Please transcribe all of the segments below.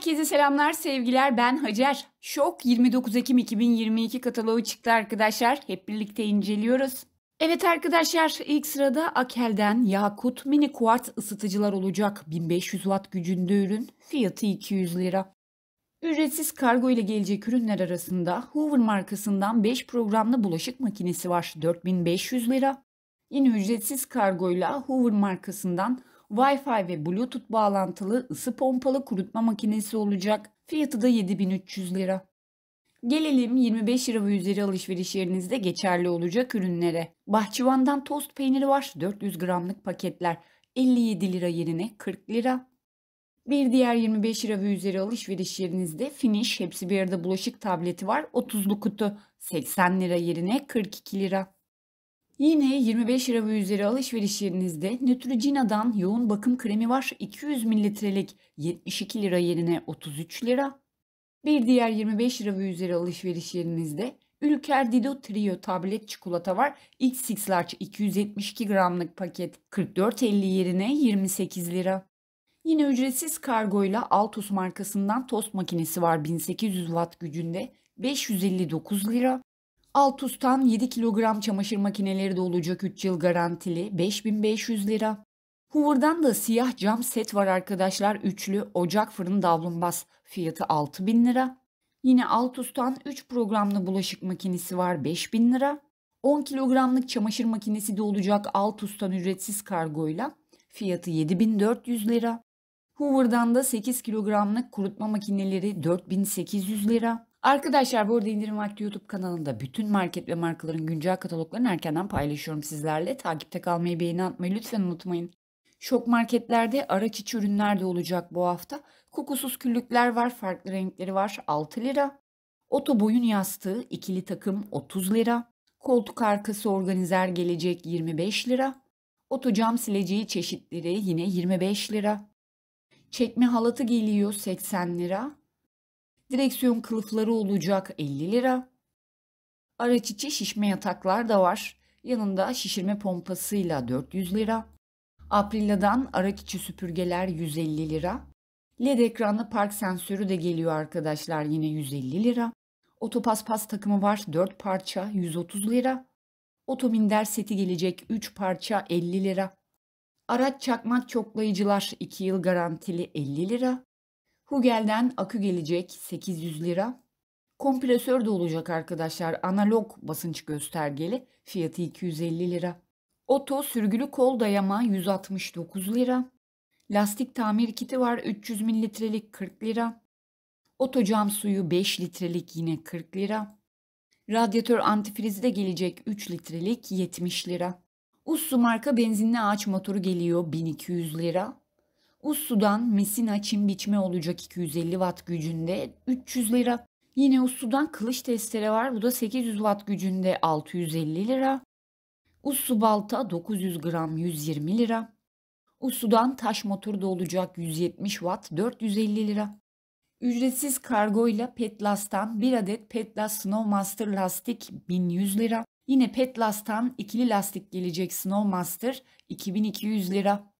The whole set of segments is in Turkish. Herkese selamlar, sevgiler. Ben Hacer. Şok 29 Ekim 2022 kataloğu çıktı arkadaşlar. Hep birlikte inceliyoruz. Evet arkadaşlar, ilk sırada Akel'den yakut mini kuartz ısıtıcılar olacak. 1500 watt gücünde ürün. Fiyatı 200 lira. Ücretsiz kargo ile gelecek ürünler arasında Hoover markasından 5 programlı bulaşık makinesi var. 4500 lira. Yine ücretsiz kargoyla Hoover markasından Wi-Fi ve Bluetooth bağlantılı ısı pompalı kurutma makinesi olacak. Fiyatı da 7300 lira. Gelelim 25 lira ve üzeri alışveriş yerinizde geçerli olacak ürünlere. Bahçıvan'dan tost peyniri var. 400 gramlık paketler 57 lira yerine 40 lira. Bir diğer 25 lira ve üzeri alışveriş yerinizde Finish hepsi bir arada bulaşık tableti var. 30'lu kutu 80 lira yerine 42 lira. Yine 25 lira ve üzeri alışveriş yerinizde Neutrogena'dan yoğun bakım kremi var. 200 mililitrelik 72 lira yerine 33 lira. Bir diğer 25 lira ve üzeri alışveriş yerinizde Ülker Dido Trio tablet çikolata var. XX Large 272 gramlık paket 44.50 yerine 28 lira. Yine ücretsiz kargoyla Altus markasından tost makinesi var. 1800 watt gücünde 559 lira. Altus'tan 7 kilogram çamaşır makineleri de olacak, 3 yıl garantili 5500 lira. Hoover'dan da siyah cam set var arkadaşlar, üçlü ocak fırın davlumbaz, fiyatı 6000 lira. Yine Altus'tan 3 programlı bulaşık makinesi var, 5000 lira. 10 kilogramlık çamaşır makinesi de olacak Altus'tan ücretsiz kargoyla, fiyatı 7400 lira. Hoover'dan da 8 kilogramlık kurutma makineleri 4800 lira. Arkadaşlar bu arada İndirim Vakti YouTube kanalında bütün market ve markaların güncel kataloglarını erkenden paylaşıyorum sizlerle. Takipte kalmayı, beğeni atmayı lütfen unutmayın. Şok marketlerde araç içi ürünler de olacak bu hafta. Kokusuz küllükler var, farklı renkleri var, 6 lira. Oto boyun yastığı ikili takım 30 lira. Koltuk arkası organizer gelecek 25 lira. Oto cam sileceği çeşitleri yine 25 lira. Çekme halatı geliyor 80 lira. Direksiyon kılıfları olacak 50 lira. Araç içi şişme yataklar da var. Yanında şişirme pompasıyla 400 lira. Aprilia'dan araç içi süpürgeler 150 lira. LED ekranlı park sensörü de geliyor arkadaşlar, yine 150 lira. Otopaspas takımı var 4 parça 130 lira. Otominder seti gelecek 3 parça 50 lira. Araç çakmak çoklayıcılar 2 yıl garantili 50 lira. Hoover'den akü gelecek 800 lira. Kompresör de olacak arkadaşlar. Analog basınç göstergeli. Fiyatı 250 lira. Oto sürgülü kol dayama 169 lira. Lastik tamir kiti var 300 mililitrelik 40 lira. Oto cam suyu 5 litrelik yine 40 lira. Radyatör antifrizi de gelecek 3 litrelik 70 lira. Usu marka benzinli ağaç motoru geliyor 1200 lira. Usu'dan Mesina çim biçme olacak 250 watt gücünde 300 lira. Yine Usu'dan kılıç testere var. Bu da 800 watt gücünde 650 lira. Usu balta 900 gram 120 lira. Usu'dan taş motor da olacak 170 watt 450 lira. Ücretsiz kargo ile Petlas'tan 1 adet Petlas Snowmaster lastik 1100 lira. Yine Petlas'tan ikili lastik gelecek Snowmaster 2200 lira.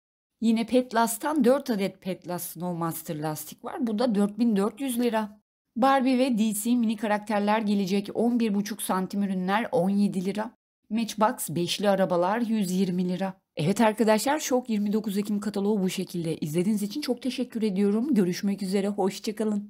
Yine Petlas'tan 4 adet Petlas Snowmaster lastik var. Bu da 4400 lira. Barbie ve DC mini karakterler gelecek 11,5 santim ürünler 17 lira. Matchbox 5'li arabalar 120 lira. Evet arkadaşlar, Şok 29 Ekim kataloğu bu şekilde. İzlediğiniz için çok teşekkür ediyorum. Görüşmek üzere, hoşçakalın.